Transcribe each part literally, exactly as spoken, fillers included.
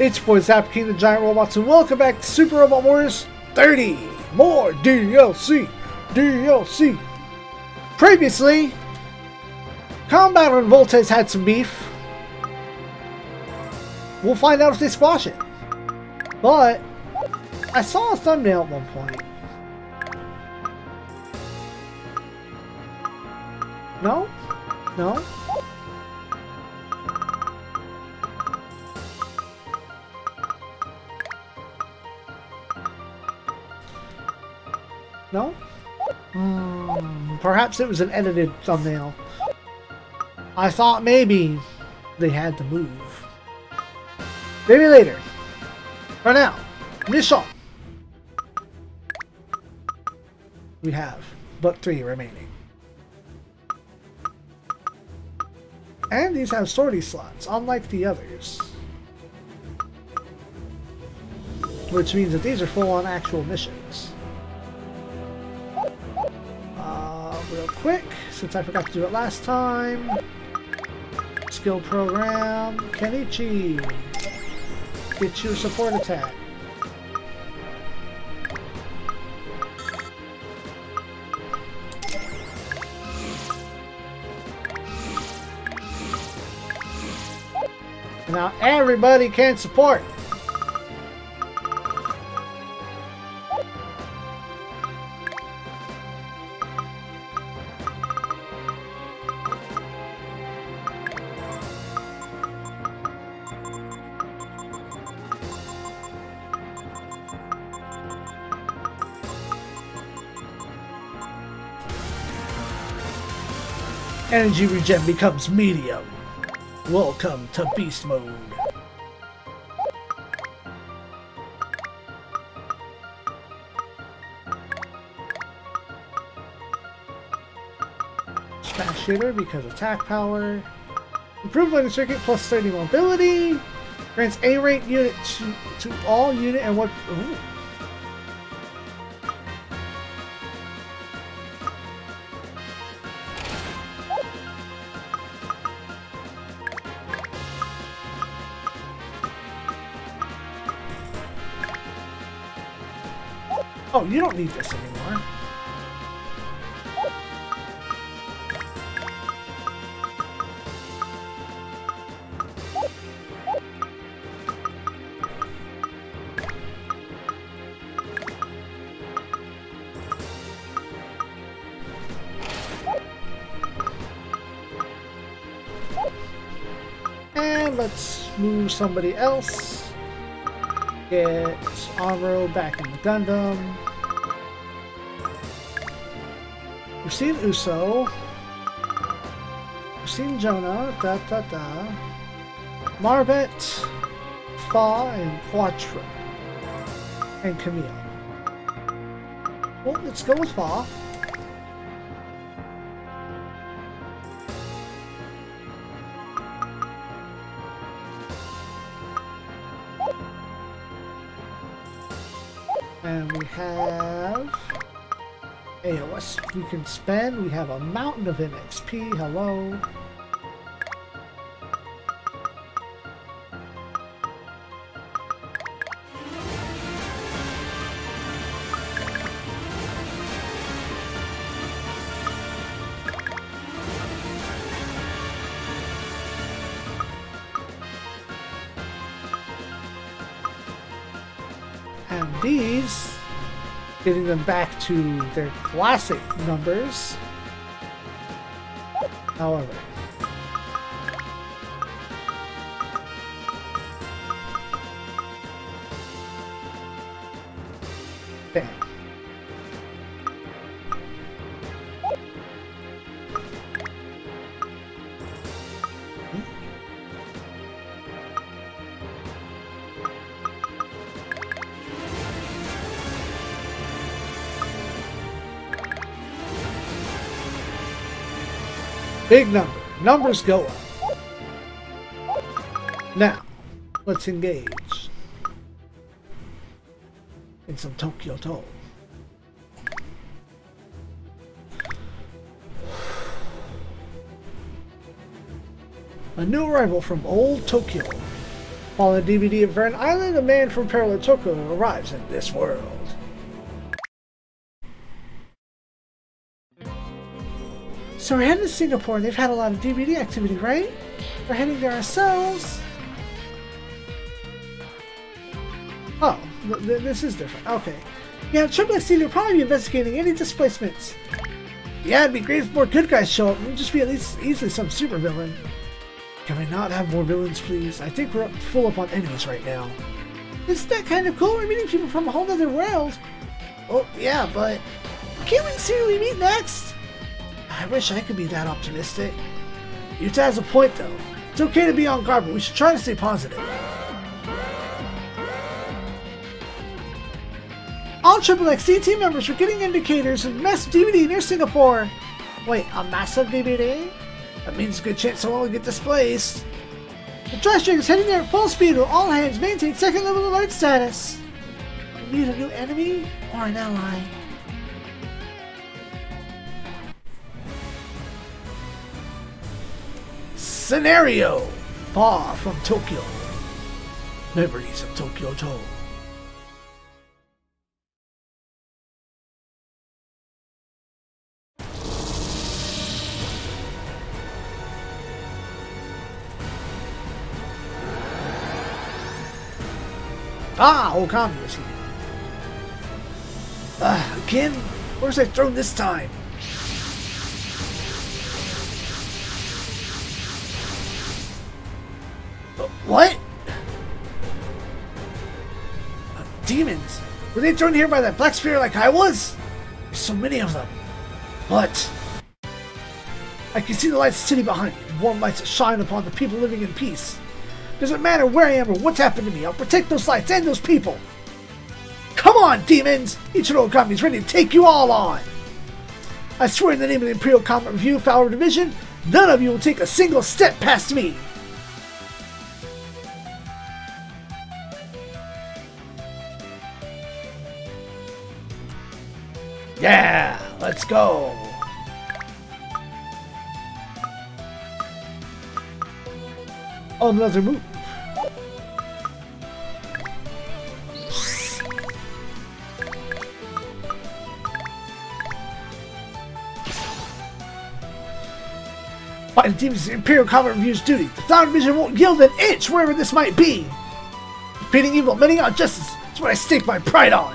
It's your boy ZapKing, the Giant Robots, and welcome back to Super Robot Wars thirty! More D L C! D L C! Previously, Combat and Voltes had some beef. We'll find out if they squash it. But, I saw a thumbnail at one point. No? No? No? Mm, perhaps it was an edited thumbnail. I thought maybe they had to move. Maybe later. For now, mission. We have but three remaining. And these have sortie slots, unlike the others. Which means that these are full on actual missions. Real quick, since I forgot to do it last time. Skill program, Kenichi. Get your support attack. Now everybody can support. Energy regen becomes medium. Welcome to beast mode. Smash hitter because attack power. Improved lighting circuit plus thirty mobility. Grants A rate unit to, to all unit and what. Ooh. Oh, you don't need this anymore. And let's move somebody else. Get Amuro back in the Gundam. We've seen Uso. We've seen Jonah. Da da da. Marbet, Fa, and Quattro. And Camille. Well, let's go with Fa. And we have A O S we can spend. We have a mountain of M X P. Hello. And these, getting them back to their classic numbers. However, bam. Big number. Numbers go up. Now, let's engage in some Tokyo Toll. A new arrival from old Tokyo. On the D V D of Vern Island, a man from Paralatoco arrives in this world. So we're heading to Singapore. They've had a lot of D V D activity, right? We're heading there ourselves. Oh, th th this is different. Okay. Yeah, Triple X D T will probably be investigating any displacements. Yeah, it'd be great if more good guys show up. We'd just be at least easily some super villain. Can we not have more villains, please? I think we're up, full up on enemies right now. Isn't that kind of cool? We're meeting people from a whole other world. Oh, yeah, but... can't we see who we meet next? I wish I could be that optimistic. Utah has a point, though. It's okay to be on guard, but we should try to stay positive. All Triple X D T members are getting indicators of massive D V D near Singapore. Wait, a massive D V D? That means a good chance someone will get displaced. The TriStar is heading there at full speed with all hands maintain second level alert status. We need a new enemy or an ally. Scenario: Far from Tokyo. Memories of Tokyo told. Ah, Ogami is here. Uh, again? Where was I thrown this time? Uh, what? Uh, demons? Were they thrown here by that black spirit like I was? There's so many of them. What? I can see the lights of the city behind me, warm lights that shine upon the people living in peace. Doesn't matter where I am or what's happened to me, I'll protect those lights and those people! Come on, demons! Ichiro Ogami's ready to take you all on! I swear in the name of the Imperial Combat Revue, Fowler Division, none of you will take a single step past me! Yeah! Let's go! Oh, another move. By the demons, the Imperial Combat Review's duty. The Flower Division won't yield an inch wherever this might be. Defeating evil, meting out justice. That's what I stake my pride on.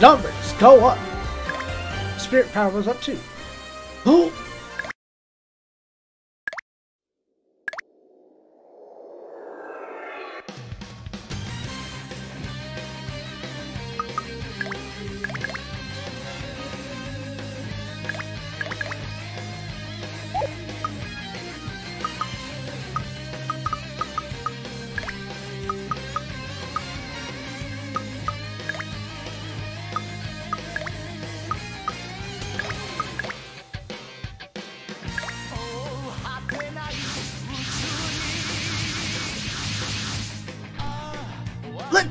Numbers go up. Spirit power goes up too. Oh!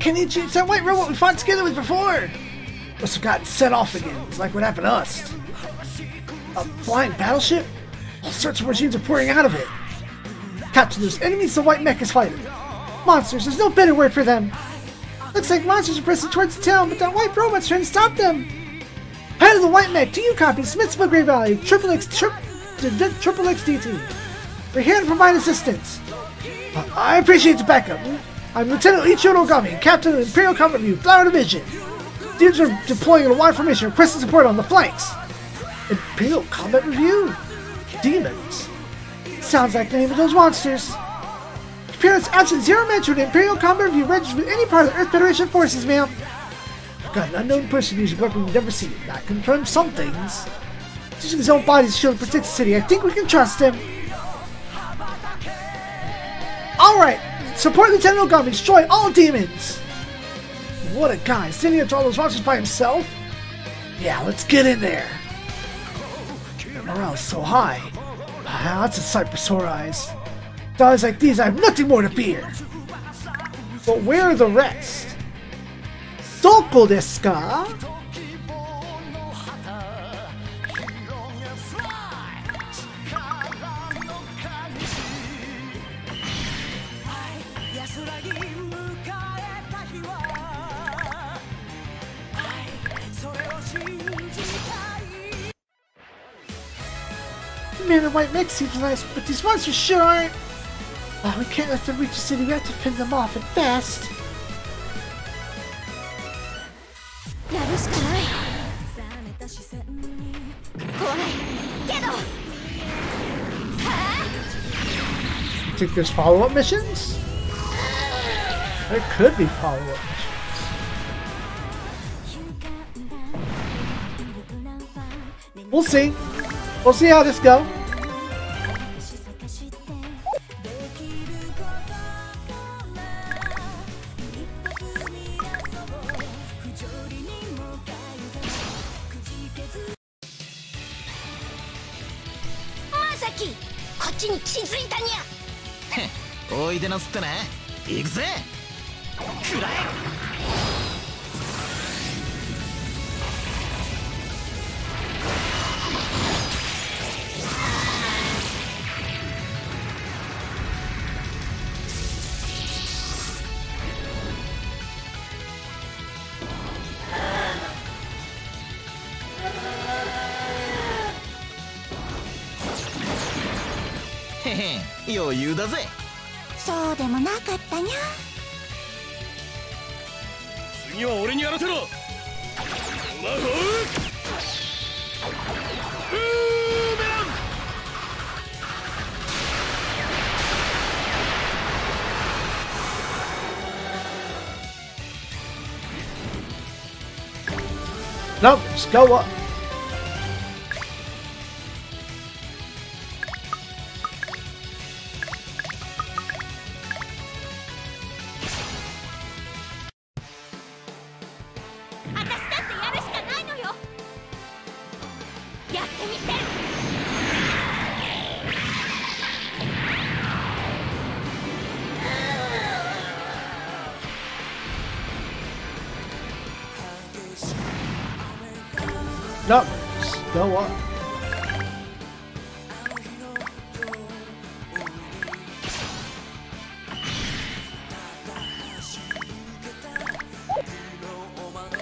Kenichigo, it's that white robot we fought together with before! Must have gotten set off again. It's like what happened to us. A flying battleship? All sorts of machines are pouring out of it. Captain, there's enemies the white mech is fighting. Monsters, there's no better word for them. Looks like monsters are pressing towards the town, but that white robot's trying to stop them. Head of the white mech, do you copy? Smithsville Grey Valley, Triple X, tri Triple X D T. We're here to provide assistance. Uh, I appreciate the backup. I'm Lieutenant Ichiro Nogami, Captain of Imperial Combat Revue, Flower Division. Dudes are deploying in a wide formation, requesting support on the flanks. Imperial Combat Revue? Demons. Sounds like the name of those monsters. Appearance absent zero mention to Imperial Combat Revue registered with any part of the Earth Federation forces, ma'am. I've got an unknown person using a weapon we've never seen. That confirms some things. Using his own body's shield to protect the city, I think we can trust him. Alright, support Lieutenant Ogami, destroy all demons. What a guy, sending up to all those monsters by himself? Yeah, let's get in there. The morale is so high. Ah, that's a Cypress Horizon. Guys like these, I have nothing more to fear. But where are the rest? Doko desu ka? Man in white mech seems nice, but these monsters sure aren't. Uh, we can't let them reach the city, we have to fend them off and fast! I think there's follow-up missions? There could be follow-up missions. We'll see. We'll see how this goes. Nope, just go up. Up, just go up.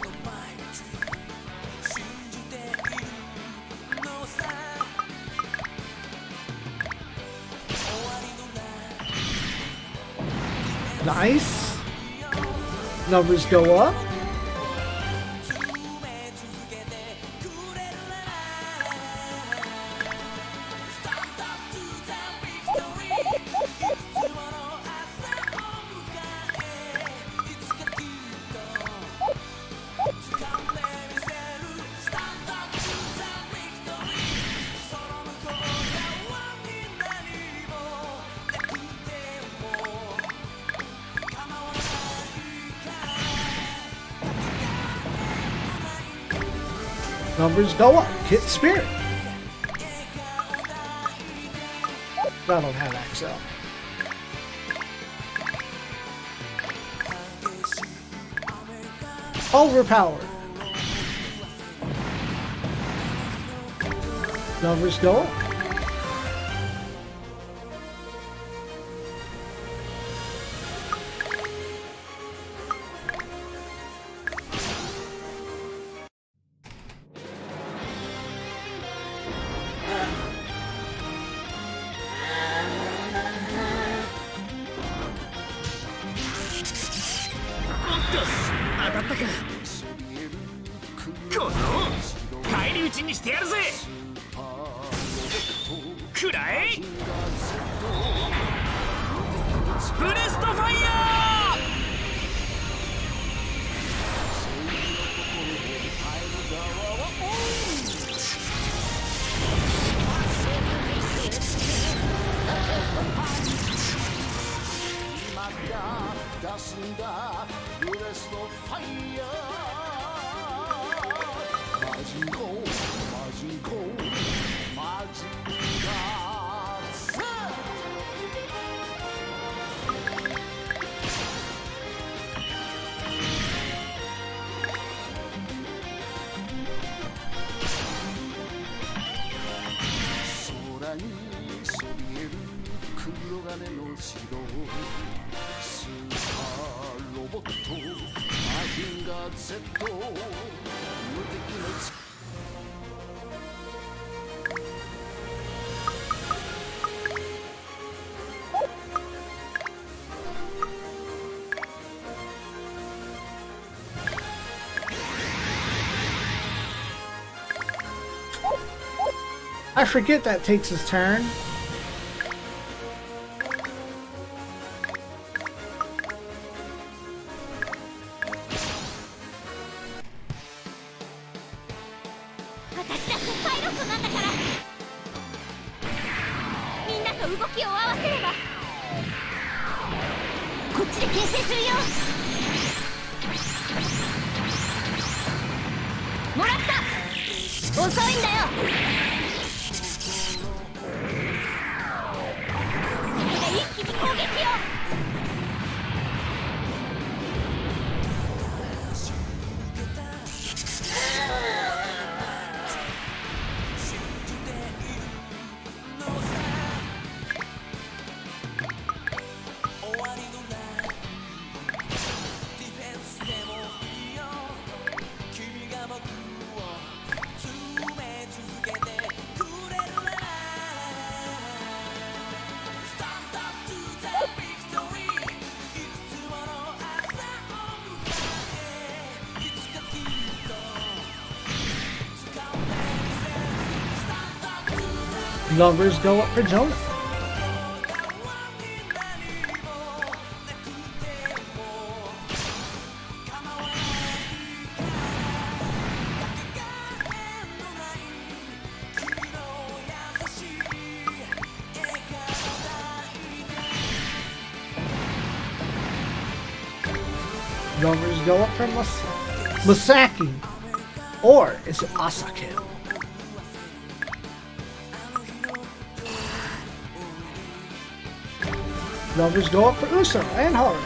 Nice. Numbers go up. Numbers go up. Hit Spirit. I don't have Axel. Overpowered. Numbers go up. I forget that takes his turn. Numbers go up for Jonah. Numbers go up for Mas Masaki. Or is it Asaki? Numbers go up for Uso and Horror.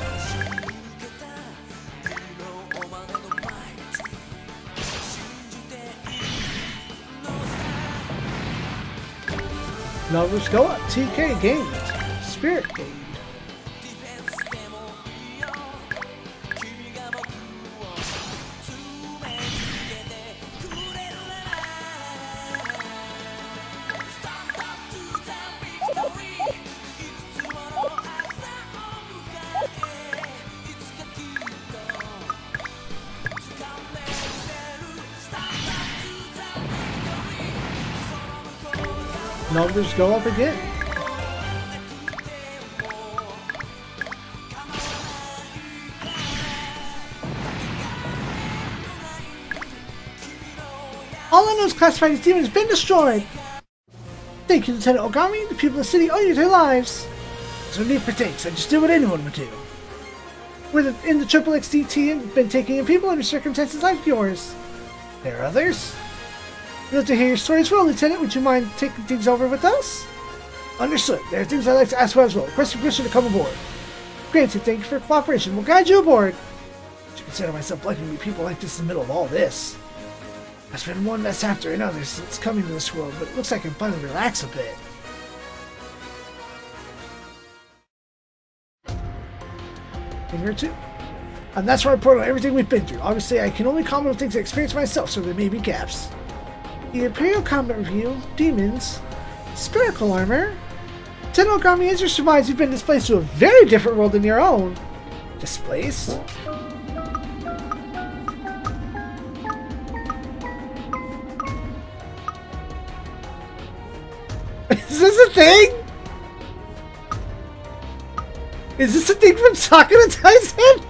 Numbers go up. T K gained. Spirit gained. Numbers go up again. All I know is classifying this demon has been destroyed. Thank you, Lieutenant Ogami. The people of the city owe you their lives. So need for takes. I just did what anyone would do. We're in the Triple X D T and been taking in people under circumstances like yours. There are others. I'd love to hear your story as well, Lieutenant. Would you mind taking things over with us? Understood. There are things I'd like to ask about as well. Request permission to come aboard. Granted, thank you for your cooperation. We'll guide you aboard. I should consider myself lucky to meet people like this in the middle of all this. I've been one mess after another since coming to this world, but it looks like I can finally relax a bit. In here too. And that's where I report on everything we've been through. Obviously, I can only comment on things I experienced myself, so there may be gaps. The Imperial Combat Revue, Demons, Spherical Armor. Tendo Army is your surmise you've been displaced to a very different world than your own. Displaced? this a thing? Is this a thing from Sakura Tyson?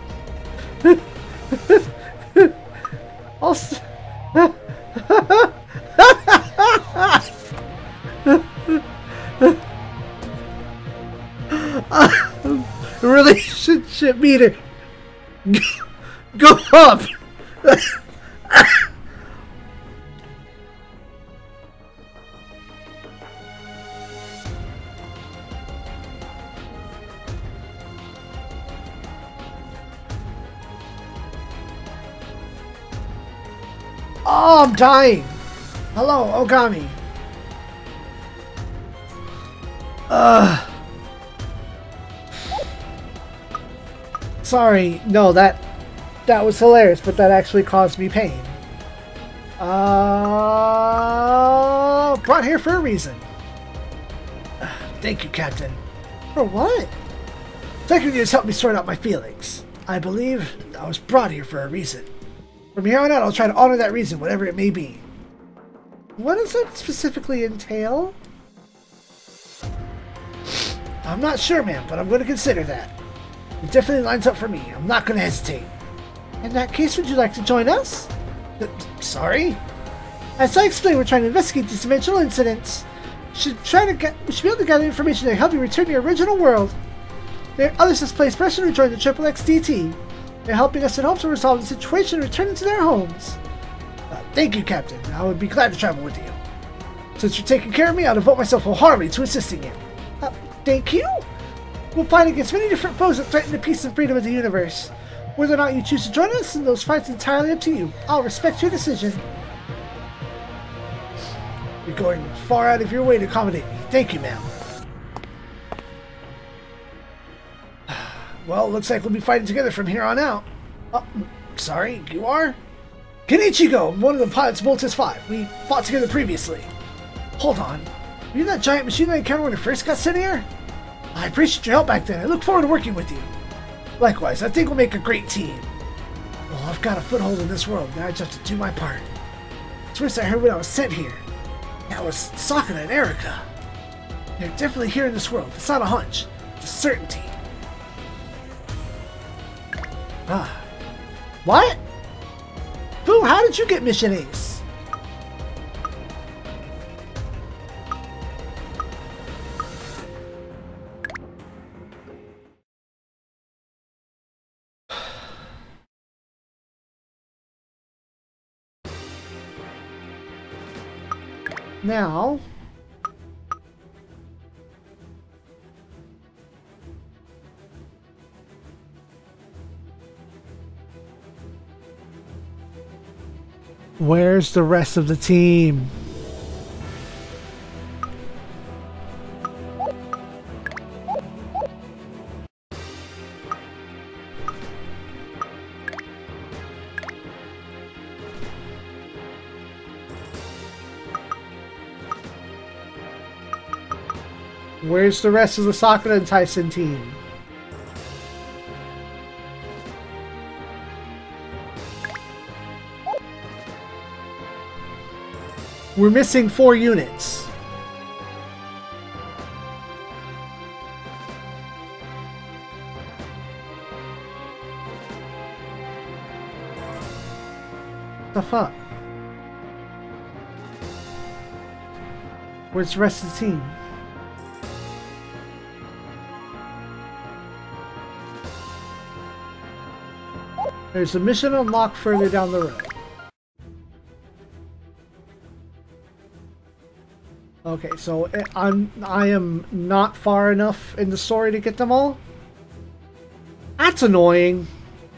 Also... Relationship meter. Go up. Oh, I'm dying. Hello, Ogami. Uh. Sorry, no, that that was hilarious, but that actually caused me pain. Uh, brought here for a reason. Uh, thank you, Captain. For what? Thank you, you just helped me sort out my feelings. I believe I was brought here for a reason. From here on out, I'll try to honor that reason, whatever it may be. What does that specifically entail? I'm not sure, ma'am, but I'm going to consider that. It definitely lines up for me. I'm not going to hesitate. In that case, would you like to join us? Uh, sorry? As I explained, we're trying to investigate these dimensional incidents. We should, try to get, we should be able to gather information to help you return to your original world. There are others displaced persons who joined the Triple X D T. They're helping us in hopes of resolving the situation and returning to their homes. Uh, thank you, Captain. I would be glad to travel with you. Since you're taking care of me, I'll devote myself wholeheartedly to assisting you. Uh, thank you? We'll fight against many different foes that threaten the peace and freedom of the universe. Whether or not you choose to join us in those fights is entirely up to you. I'll respect your decision. You're going far out of your way to accommodate me. Thank you, ma'am. Well, looks like we'll be fighting together from here on out. Oh, sorry, you are? Kenichigo, one of the pilots of Voltes V. We fought together previously. Hold on. Were you that giant machine I encountered when I first got sent here? I appreciate your help back then. I look forward to working with you. Likewise, I think we'll make a great team. Well, I've got a foothold in this world. Now I just have to do my part. It's worse I heard when I was sent here. That was Sakura and Erika. They're definitely here in this world. It's not a hunch. It's a certainty. Ah. What? Boo, how did you get Mission Ace? Now, where's the rest of the team? Where's the rest of the Sakura and Tyson team? We're missing four units. The fuck? Where's the rest of the team? There's a mission unlocked further down the road. Okay, so I'm I am not far enough in the story to get them all. That's annoying.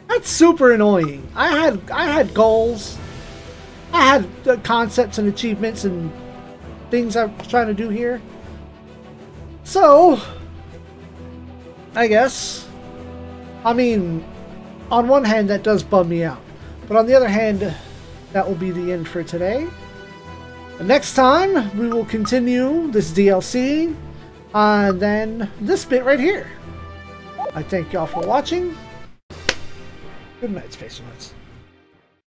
That's super annoying. I had I had goals. I had uh, concepts and achievements and things I was trying to do here. So, I guess. I mean. On one hand, that does bum me out. But on the other hand, that will be the end for today. Next time, we will continue this D L C. And then this bit right here. I thank y'all for watching. Good night, Space Ones.